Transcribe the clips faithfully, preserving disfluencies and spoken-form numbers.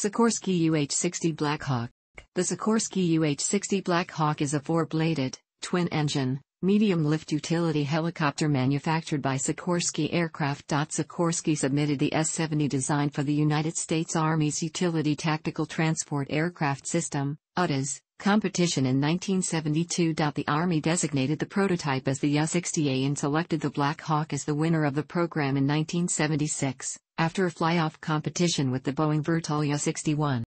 Sikorsky U H sixty Black Hawk. The Sikorsky U H sixty Black Hawk is a four-bladed, twin-engine, medium-lift utility helicopter manufactured by Sikorsky Aircraft. Sikorsky submitted the S seventy design for the United States Army's Utility Tactical Transport Aircraft System, U T T A S, competition in nineteen seventy-two. The Army designated the prototype as the Y U H sixty A and selected the Black Hawk as the winner of the program in nineteen seventy-six, after a fly-off competition with the Boeing Vertol Y U H sixty-one.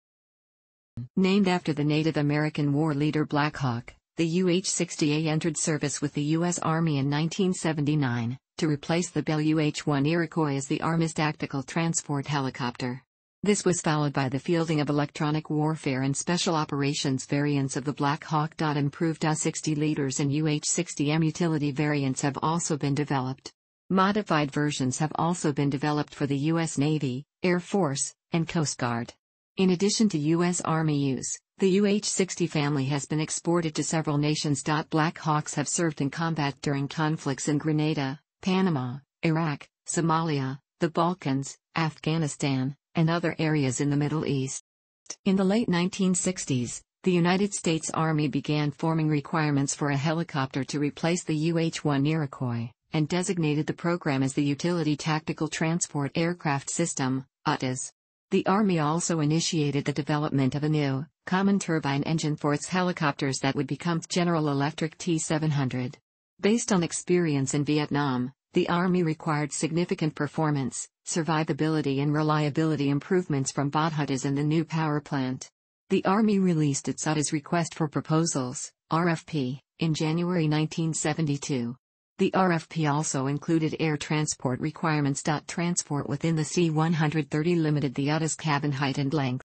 Named after the Native American war leader Black Hawk, the U H sixty A entered service with the U S Army in nineteen seventy-nine, to replace the Bell U H one Iroquois as the Army's tactical transport helicopter. This was followed by the fielding of electronic warfare and special operations variants of the Black Hawk. Improved U H sixty leaders and U H sixty M utility variants have also been developed. Modified versions have also been developed for the U S Navy, Air Force, and Coast Guard. In addition to U S Army use, the U H sixty family has been exported to several nations. Black Hawks have served in combat during conflicts in Grenada, Panama, Iraq, Somalia, the Balkans, Afghanistan, and other areas in the Middle East. In the late nineteen sixties, the United States Army began forming requirements for a helicopter to replace the U H one Iroquois, and designated the program as the Utility Tactical Transport Aircraft System, U T T A S. The Army also initiated the development of a new, common turbine engine for its helicopters that would become General Electric T seven hundred. Based on experience in Vietnam, the Army required significant performance, survivability and reliability improvements from both U T T A S and the new power plant. The Army released its U T T A S Request for Proposals, R F P, in January nineteen seventy-two. The R F P also included air transport requirements. Transport within the C one thirty limited the U T T A S cabin height and length.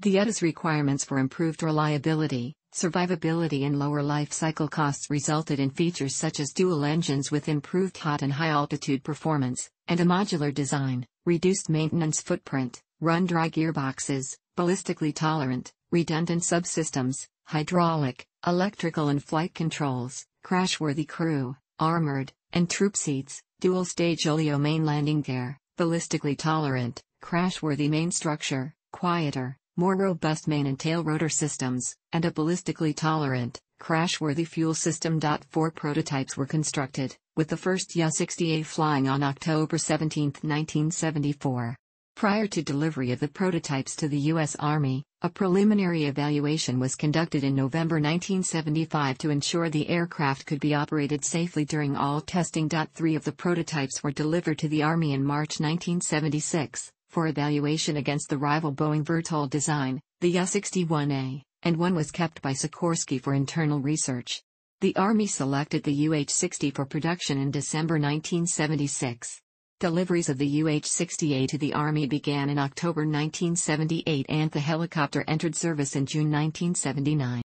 The U T T A S requirements for improved reliability, survivability and lower life cycle costs resulted in features such as dual engines with improved hot and high altitude performance, and a modular design, reduced maintenance footprint, run-dry gearboxes, ballistically tolerant, redundant subsystems, hydraulic, electrical and flight controls, crashworthy crew, armored, and troop seats, dual-stage oleo main landing gear, ballistically tolerant, crashworthy main structure, quieter, more robust main and tail rotor systems, and a ballistically tolerant, crashworthy fuel system. Four prototypes were constructed, with the first Y U H sixty A flying on October seventeenth nineteen seventy-four. Prior to delivery of the prototypes to the U S Army, a preliminary evaluation was conducted in November nineteen seventy-five to ensure the aircraft could be operated safely during all testing. Three of the prototypes were delivered to the Army in March nineteen seventy-six, for evaluation against the rival Boeing Vertol design, the Y U H sixty-one A, and one was kept by Sikorsky for internal research. The Army selected the U H sixty for production in December nineteen seventy-six. Deliveries of the U H sixty A to the Army began in October nineteen seventy-eight and the helicopter entered service in June nineteen seventy-nine.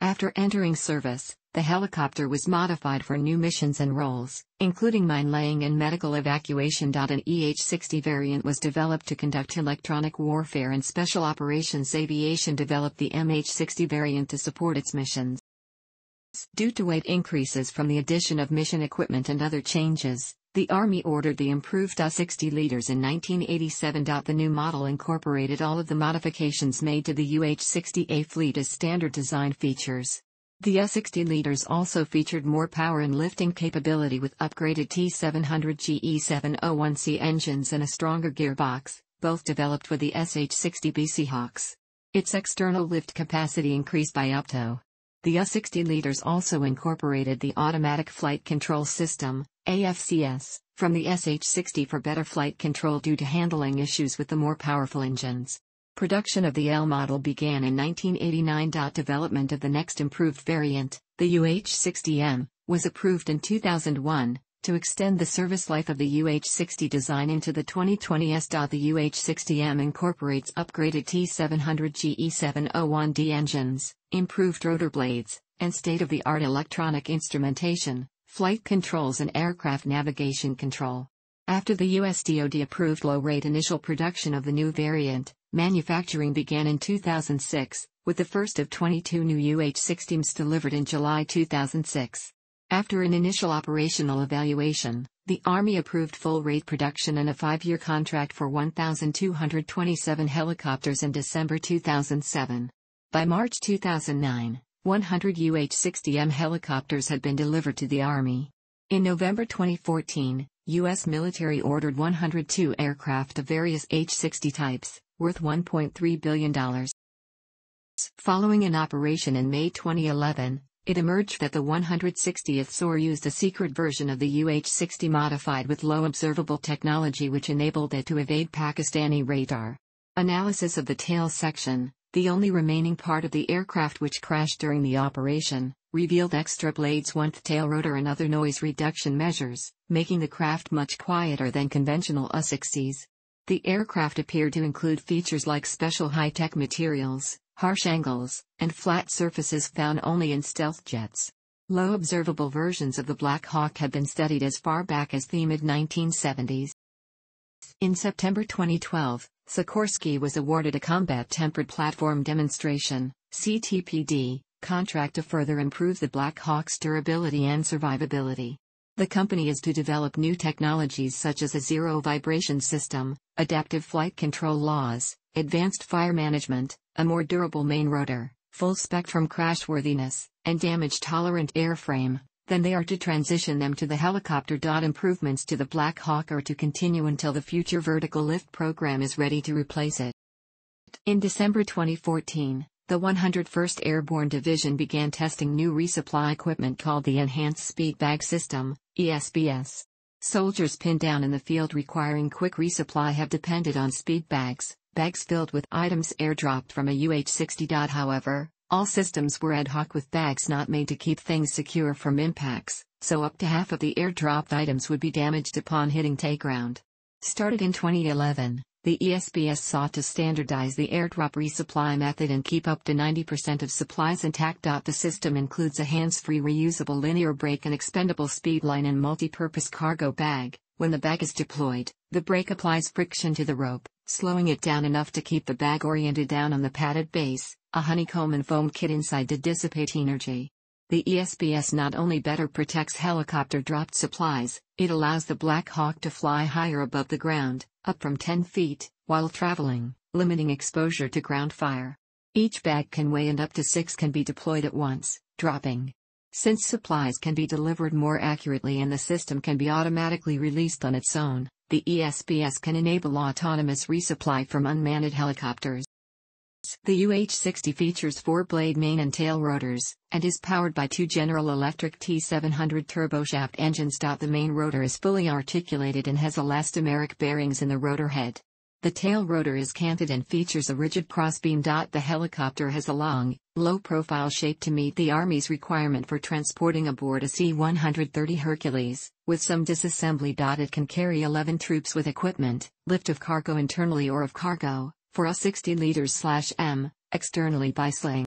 After entering service, the helicopter was modified for new missions and roles, including mine laying and medical evacuation. An E H sixty variant was developed to conduct electronic warfare and special operations. Aviation developed the M H sixty variant to support its missions. Due to weight increases from the addition of mission equipment and other changes, the Army ordered the improved U H sixty leaders in nineteen eighty-seven. The new model incorporated all of the modifications made to the U H sixty A fleet as standard design features. The U H sixty leaders also featured more power and lifting capability with upgraded T seven hundred G E seven oh one C engines and a stronger gearbox, both developed for the S H sixty B Seahawks. Its external lift capacity increased by up to. The U H sixty leaders also incorporated the Automatic Flight Control System, A F C S, from the S H sixty for better flight control due to handling issues with the more powerful engines. Production of the L model began in nineteen eighty-nine. Development of the next improved variant, the U H sixty N, was approved in two thousand one, to extend the service life of the U H sixty design into the twenty twenties. The U H sixty M incorporates upgraded T seven hundred G E seven oh one D engines, improved rotor blades, and state-of-the-art electronic instrumentation, flight controls and aircraft navigation control. After the U S D O D approved low-rate initial production of the new variant, manufacturing began in two thousand six, with the first of twenty-two new U H sixties delivered in July two thousand six. After an initial operational evaluation, The Army approved full-rate production and a five-year contract for one thousand two hundred twenty-seven helicopters in December two thousand seven. By March two thousand nine, one hundred U H sixty M helicopters had been delivered to the Army. In November twenty fourteen, U S military ordered one hundred two aircraft of various H sixty types, worth one point three billion dollars. Following an operation in May twenty eleven, it emerged that the one hundred sixtieth SOAR used a secret version of the U H sixty modified with low observable technology which enabled it to evade Pakistani radar. Analysis of the tail section, the only remaining part of the aircraft which crashed during the operation, revealed extra blades, one-th tail rotor and other noise reduction measures, making the craft much quieter than conventional U H sixties. The aircraft appeared to include features like special high-tech materials, harsh angles, and flat surfaces found only in stealth jets. Low observable versions of the Black Hawk had been studied as far back as the mid nineteen seventies. In September twenty twelve, Sikorsky was awarded a Combat Tempered Platform Demonstration (C T P D) contract to further improve the Black Hawk's durability and survivability. The company is to develop new technologies such as a zero-vibration system, adaptive flight control laws, advanced fire management, a more durable main rotor, full-spectrum crashworthiness, and damage-tolerant airframe, then they are to transition them to the helicopter. Improvements to the Black Hawk are to continue until the future vertical lift program is ready to replace it. In December twenty fourteen, the one hundred first Airborne Division began testing new resupply equipment called the Enhanced Speed Bag System, E S B S. Soldiers pinned down in the field requiring quick resupply have depended on speed bags. Bags filled with items airdropped from a U H sixty. However, all systems were ad hoc with bags not made to keep things secure from impacts, so up to half of the airdropped items would be damaged upon hitting take ground. Started in twenty eleven, the E S B S sought to standardize the airdrop resupply method and keep up to ninety percent of supplies intact. The system includes a hands-free reusable linear brake and expendable speed line and multi-purpose cargo bag. When the bag is deployed, the brake applies friction to the rope, slowing it down enough to keep the bag oriented down on the padded base, a honeycomb and foam kit inside to dissipate energy. The E S B S not only better protects helicopter-dropped supplies, it allows the Black Hawk to fly higher above the ground, up from ten feet, while traveling, limiting exposure to ground fire. Each bag can weigh and up to six can be deployed at once, dropping. Since supplies can be delivered more accurately and the system can be automatically released on its own, the E S B S can enable autonomous resupply from unmanned helicopters. The U H sixty features four-blade main and tail rotors, and is powered by two General Electric T seven hundred turboshaft engines. The main rotor is fully articulated and has elastomeric bearings in the rotor head. The tail rotor is canted and features a rigid crossbeam. The helicopter has a long, low-profile shape to meet the Army's requirement for transporting aboard a C one thirty Hercules, with some disassembly. It can carry eleven troops with equipment, lift of cargo internally or of cargo, for a sixty liters M, externally by sling.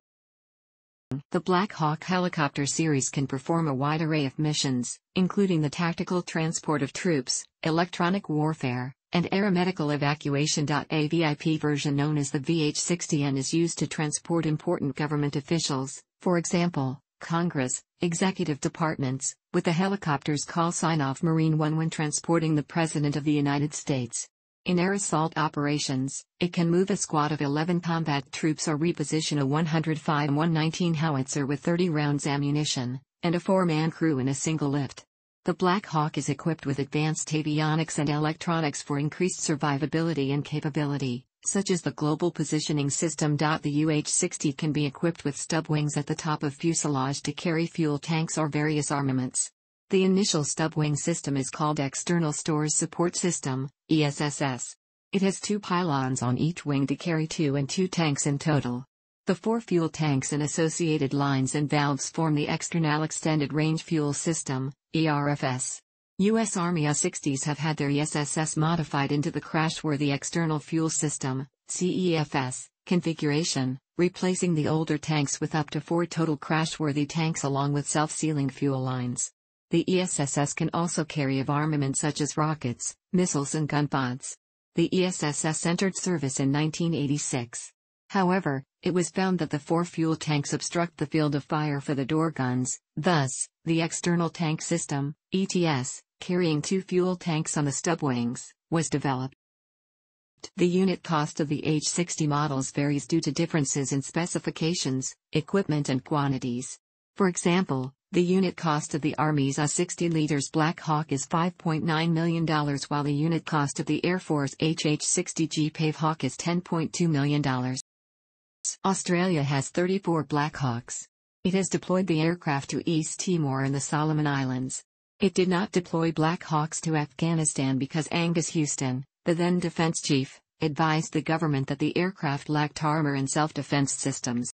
The Black Hawk helicopter series can perform a wide array of missions, including the tactical transport of troops, electronic warfare, and aeromedical evacuation. A V I P version known as the V H sixty N is used to transport important government officials, for example, Congress, executive departments, with the helicopter's call sign off Marine One when transporting the President of the United States. In air assault operations, it can move a squad of eleven combat troops or reposition a one oh five and one nineteen howitzer with thirty rounds ammunition, and a four-man crew in a single lift. The Black Hawk is equipped with advanced avionics and electronics for increased survivability and capability, such as the global positioning system. The U H sixty can be equipped with stub wings at the top of fuselage to carry fuel tanks or various armaments. The initial stub wing system is called External Stores Support System, E S S S. It has two pylons on each wing to carry two and two tanks in total. The four fuel tanks and associated lines and valves form the External Extended Range Fuel System, E R F S. U S Army U H sixties have had their E S S S modified into the Crashworthy External Fuel System, C E F S, configuration, replacing the older tanks with up to four total crashworthy tanks along with self-sealing fuel lines. The E S S S can also carry of armament such as rockets, missiles and gun pods. The E S S S entered service in nineteen eighty-six. However, it was found that the four fuel tanks obstruct the field of fire for the door guns, thus, the External Tank System, E T S, carrying two fuel tanks on the stub wings, was developed. The unit cost of the H sixty models varies due to differences in specifications, equipment and quantities. For example, the unit cost of the Army's U H sixty Black Hawk is five point nine million dollars, while the unit cost of the Air Force H H sixty G Pave Hawk is ten point two million dollars. Australia has thirty-four Black Hawks. It has deployed the aircraft to East Timor and the Solomon Islands. It did not deploy Black Hawks to Afghanistan because Angus Houston, the then defense chief, advised the government that the aircraft lacked armor and self-defense systems.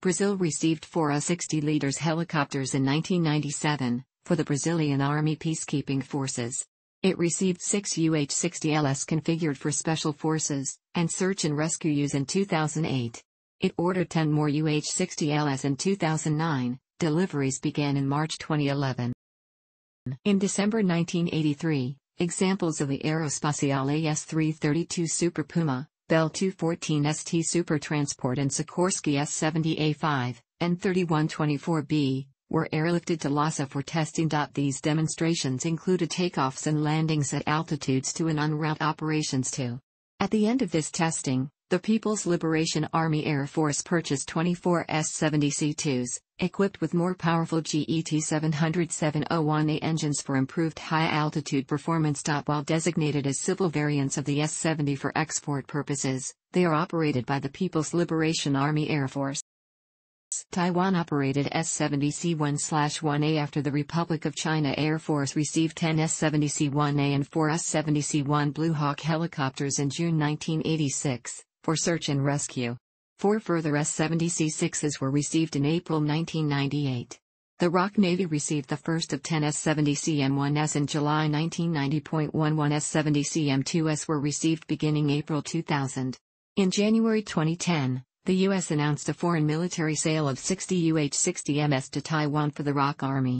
Brazil received four U H sixty helicopters in nineteen ninety-seven, for the Brazilian Army peacekeeping forces. It received six U H sixty L S configured for special forces, and search and rescues in two thousand eight. It ordered ten more U H sixty L S in two thousand nine, deliveries began in March twenty eleven. In December nineteen eighty-three, examples of the Aeroespaciale S three thirty-two Super Puma, Bell two fourteen S T Super Transport and Sikorsky S seventy A five, and thirty-one twenty-four B, were airlifted to Lhasa for testing. These demonstrations included takeoffs and landings at altitudes to and en route operations to. At the end of this testing, the People's Liberation Army Air Force purchased twenty-four S seventy C twos, equipped with more powerful G E T seven hundred seven oh one A engines for improved high-altitude performance. While designated as civil variants of the S seventy for export purposes, they are operated by the People's Liberation Army Air Force. Taiwan operated S seventy C one dash one A after the Republic of China Air Force received ten S seventy C one A and four S seventy C one Blue Hawk helicopters in June nineteen eighty-six, for search and rescue. Four further S seventy C sixes were received in April nineteen ninety-eight. The R O C Navy received the first of ten S seventy C M one S in July nineteen ninety. eleven S seventy C M two S were received beginning April two thousand. In January twenty ten, the U S announced a foreign military sale of sixty U H sixty M S to Taiwan for the R O C Army.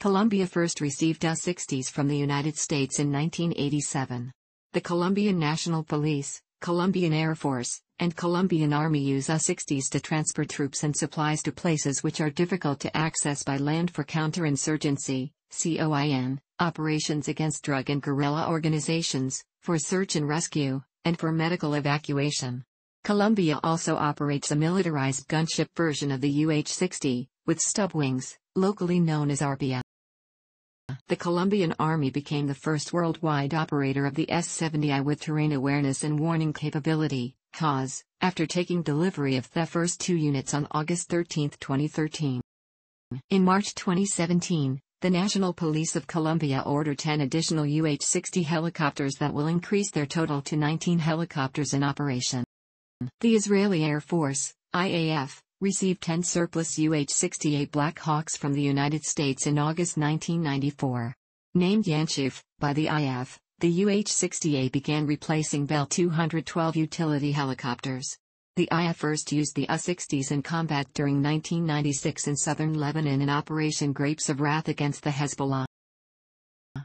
Colombia first received U H sixties from the United States in nineteen eighty-seven. The Colombian National Police, Colombian Air Force, and Colombian Army use U H sixties to transfer troops and supplies to places which are difficult to access by land for counterinsurgency (C O I N), operations against drug and guerrilla organizations, for search and rescue, and for medical evacuation. Colombia also operates a militarized gunship version of the U H sixty, with stub wings, locally known as arbia. The Colombian Army became the first worldwide operator of the S seventy I with terrain awareness and warning capability, C A W S, after taking delivery of the first two units on August thirteenth twenty thirteen. In March twenty seventeen, the National Police of Colombia ordered ten additional U H sixty helicopters that will increase their total to nineteen helicopters in operation. The Israeli Air Force, I A F, received ten surplus U H sixty A Black Hawks from the United States in August nineteen ninety-four. Named Yanchuf by the I A F, the U H sixty A began replacing Bell two twelve utility helicopters. The I A F first used the U H sixties in combat during nineteen ninety-six in southern Lebanon in Operation Grapes of Wrath against the Hezbollah.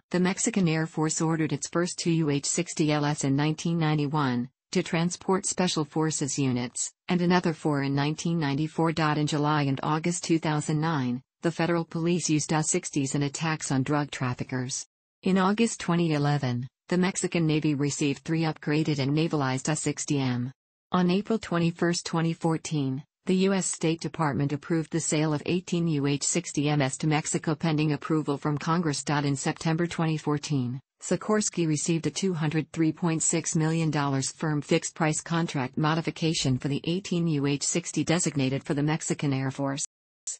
The Mexican Air Force ordered its first two U H sixty L S in nineteen ninety-one, to transport Special Forces units, and another four in nineteen ninety-four. In July and August two thousand nine, the Federal Police used U H sixties in attacks on drug traffickers. In August twenty eleven, the Mexican Navy received three upgraded and navalized U H sixty M. On April twenty-first twenty fourteen, the U S State Department approved the sale of eighteen U H sixty M S to Mexico pending approval from Congress. In September twenty fourteen, Sikorsky received a two hundred three point six million dollars firm fixed-price contract modification for the eighteen U H sixty designated for the Mexican Air Force.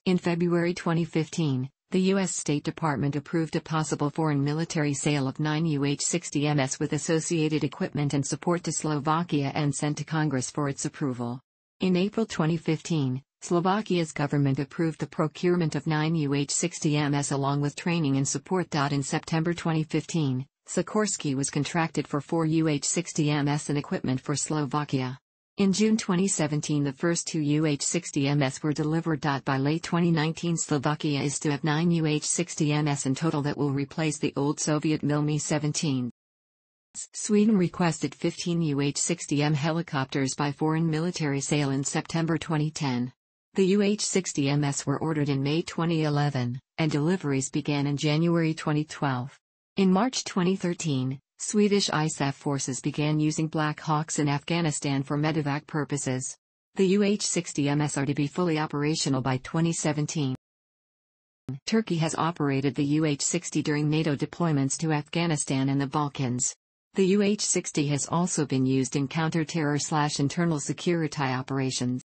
In February twenty fifteen, the U S State Department approved a possible foreign military sale of nine U H sixty M S with associated equipment and support to Slovakia and sent to Congress for its approval. In April twenty fifteen, Slovakia's government approved the procurement of nine U H sixty M S along with training and support. In September twenty fifteen, Sikorsky was contracted for four U H sixty M S and equipment for Slovakia. In June twenty seventeen, the first two U H sixty M S were delivered. By late twenty nineteen, Slovakia is to have nine U H sixty M S in total that will replace the old Soviet M I L M I seventeens. Sweden requested fifteen U H sixty M helicopters by foreign military sale in September twenty ten. The U H sixty Ms were ordered in May twenty eleven, and deliveries began in January twenty twelve. In March twenty thirteen, Swedish ISAF forces began using Black Hawks in Afghanistan for medevac purposes. The U H sixty Ms are to be fully operational by twenty seventeen. Turkey has operated the U H sixty during NATO deployments to Afghanistan and the Balkans. The U H sixty has also been used in counter-terror-slash-internal security operations.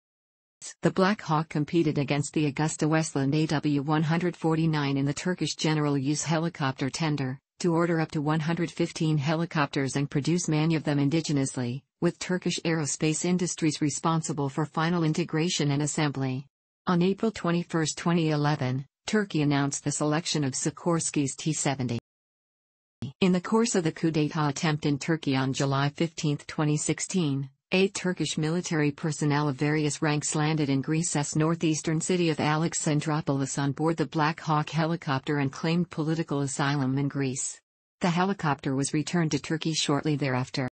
The Black Hawk competed against the Augusta Westland A W one forty-nine in the Turkish General U H helicopter tender, to order up to one hundred fifteen helicopters and produce many of them indigenously, with Turkish aerospace industries responsible for final integration and assembly. On April twenty-first, twenty eleven, Turkey announced the selection of Sikorsky's T seventy. In the course of the coup d'état attempt in Turkey on July fifteenth, twenty sixteen, eight Turkish military personnel of various ranks landed in Greece's northeastern city of Alexandroupolis on board the Black Hawk helicopter and claimed political asylum in Greece. The helicopter was returned to Turkey shortly thereafter.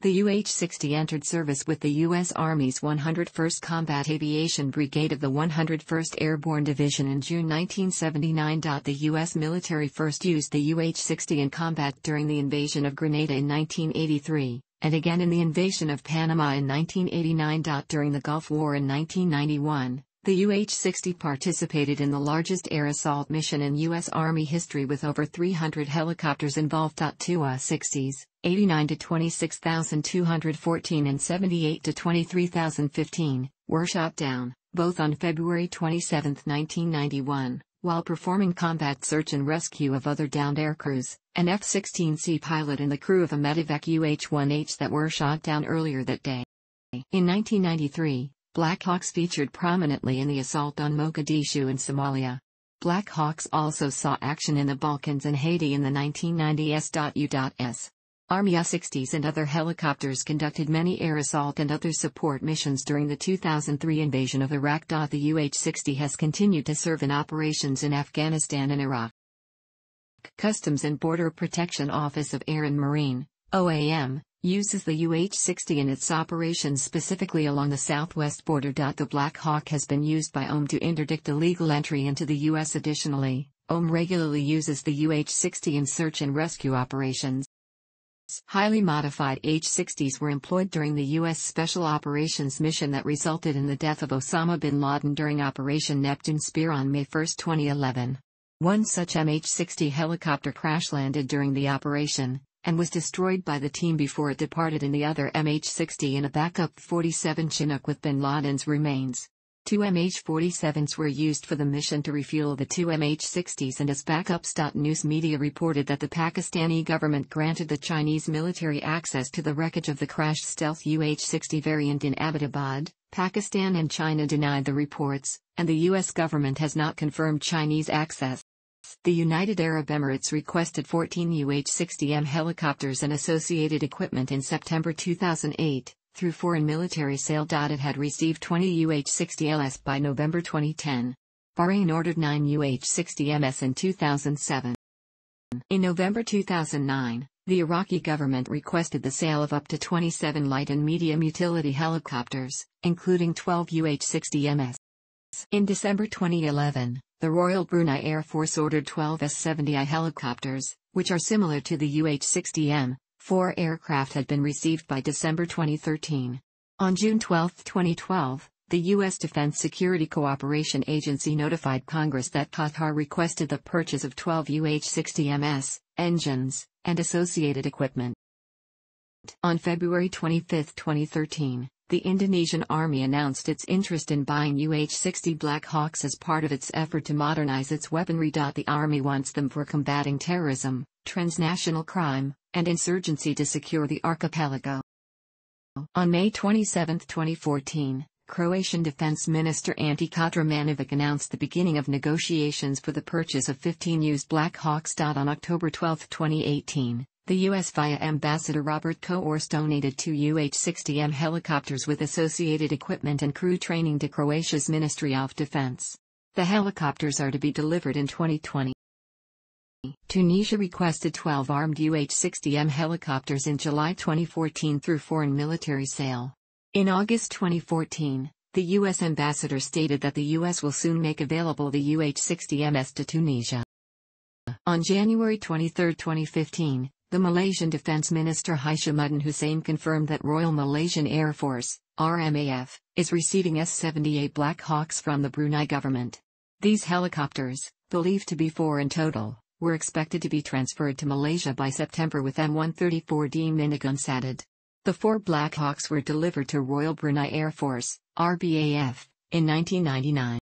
The U H sixty entered service with the U S Army's one hundred first Combat Aviation Brigade of the one hundred first Airborne Division in June nineteen seventy-nine. The U S military first used the U H sixty in combat during the invasion of Grenada in nineteen eighty-three, and again in the invasion of Panama in nineteen eighty-nine. During the Gulf War in nineteen ninety-one, the U H sixty participated in the largest air assault mission in U S Army history with over three hundred helicopters involved. Two U H sixties, eighty-nine to twenty-six thousand two hundred fourteen and seventy-eight to twenty-three thousand fifteen, were shot down, both on February twenty-seventh, nineteen ninety-one, while performing combat search and rescue of other downed aircrews, an F sixteen C pilot and the crew of a medevac U H one H that were shot down earlier that day. In nineteen ninety-three, Black Hawks featured prominently in the assault on Mogadishu in Somalia. Black Hawks also saw action in the Balkans and Haiti in the nineteen nineties. U T T A S Army U H sixties and other helicopters conducted many air assault and other support missions during the two thousand three invasion of Iraq. The U H sixty has continued to serve in operations in Afghanistan and Iraq. Customs and Border Protection Office of Air and Marine, O A M, uses the U H sixty in its operations specifically along the southwest border. The Black Hawk has been used by O A M to interdict illegal entry into the U S. Additionally, O A M regularly uses the U H sixty in search and rescue operations. Highly modified H sixties were employed during the U S Special Operations mission that resulted in the death of Osama bin Laden during Operation Neptune Spear on May first, twenty eleven. One such M H sixty helicopter crash-landed during the operation, and was destroyed by the team before it departed in the other M H sixty in a backup forty-seven Chinook with bin Laden's remains. Two M H forty-sevens were used for the mission to refuel the two M H sixties and as backups. News media reported that the Pakistani government granted the Chinese military access to the wreckage of the crashed stealth U H sixty variant in Abbottabad, Pakistan, and China denied the reports, and the U S government has not confirmed Chinese access. The United Arab Emirates requested fourteen U H sixty M helicopters and associated equipment in September two thousand eight, through foreign military sale. It had received twenty U H sixty Ls by November twenty ten. Bahrain ordered nine U H sixty Ms in two thousand seven. In November two thousand nine, the Iraqi government requested the sale of up to twenty-seven light and medium utility helicopters, including twelve U H sixty Ms. In December twenty eleven, the Royal Brunei Air Force ordered twelve S seventy I helicopters, which are similar to the U H sixty M. Four aircraft had been received by December twenty thirteen. On June twelfth, twenty twelve, the U S Defense Security Cooperation Agency notified Congress that Qatar requested the purchase of twelve U H sixty Ms, engines, and associated equipment. On February twenty-fifth, twenty thirteen, the Indonesian Army announced its interest in buying U H sixty Black Hawks as part of its effort to modernize its weaponry. The Army wants them for combating terrorism, transnational crime, and insurgency to secure the archipelago. On May twenty-seventh, twenty fourteen, Croatian Defense Minister Ante Kadra Manovic announced the beginning of negotiations for the purchase of fifteen used Black Hawks. On October twelfth, twenty eighteen, the U S via Ambassador Robert Coors donated two U H sixty M helicopters with associated equipment and crew training to Croatia's Ministry of Defense. The helicopters are to be delivered in twenty twenty. Tunisia requested twelve armed U H sixty M helicopters in July twenty fourteen through foreign military sale. In August twenty fourteen, the U S ambassador stated that the U S will soon make available the U H sixty M S to Tunisia. On January twenty-third, twenty fifteen, the Malaysian Defense Minister Hishamuddin Hussein confirmed that Royal Malaysian Air Force, R M A F, is receiving S seventy-eight Black Hawks from the Brunei government. These helicopters, believed to be four in total, were expected to be transferred to Malaysia by September with M one thirty-four D miniguns added. The four Black Hawks were delivered to Royal Brunei Air Force, R B A F, in nineteen ninety-nine.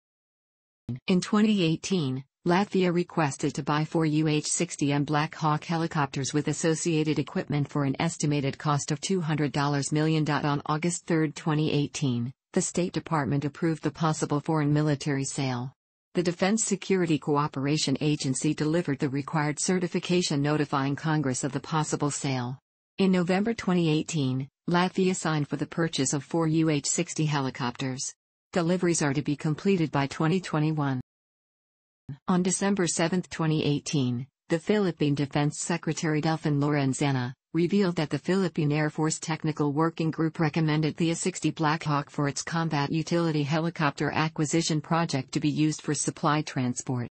In twenty eighteen, Latvia requested to buy four U H sixty M Black Hawk helicopters with associated equipment for an estimated cost of two hundred million dollars. On August third, twenty eighteen, the State Department approved the possible foreign military sale. The Defense Security Cooperation Agency delivered the required certification notifying Congress of the possible sale. In November twenty eighteen, Latvia signed for the purchase of four U H sixty helicopters. Deliveries are to be completed by twenty twenty-one. On December seventh, twenty eighteen, the Philippine Defense Secretary Delfin Lorenzana revealed that the Philippine Air Force Technical Working Group recommended the U H sixty Black Hawk for its combat utility helicopter acquisition project to be used for supply transport.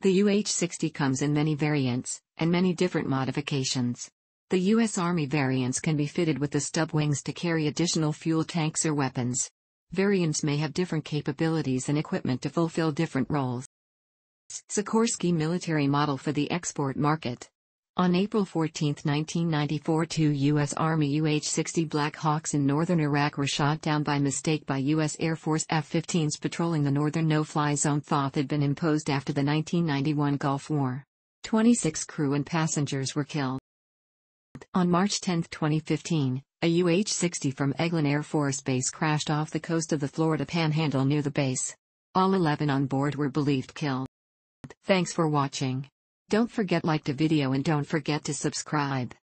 The U H sixty comes in many variants and many different modifications. The U S Army variants can be fitted with the stub wings to carry additional fuel tanks or weapons. Variants may have different capabilities and equipment to fulfill different roles. Sikorsky military model for the export market. On April fourteenth, nineteen ninety-four, two U S Army U H sixty Black Hawks in northern Iraq were shot down by mistake by U S Air Force F fifteens patrolling the northern no-fly zone thought had been imposed after the nineteen ninety-one Gulf War. twenty-six crew and passengers were killed. On March tenth, twenty fifteen, a U H sixty from Eglin Air Force Base crashed off the coast of the Florida Panhandle near the base. All eleven on board were believed killed. Thanks for watching. Don't forget to like the video and don't forget to subscribe.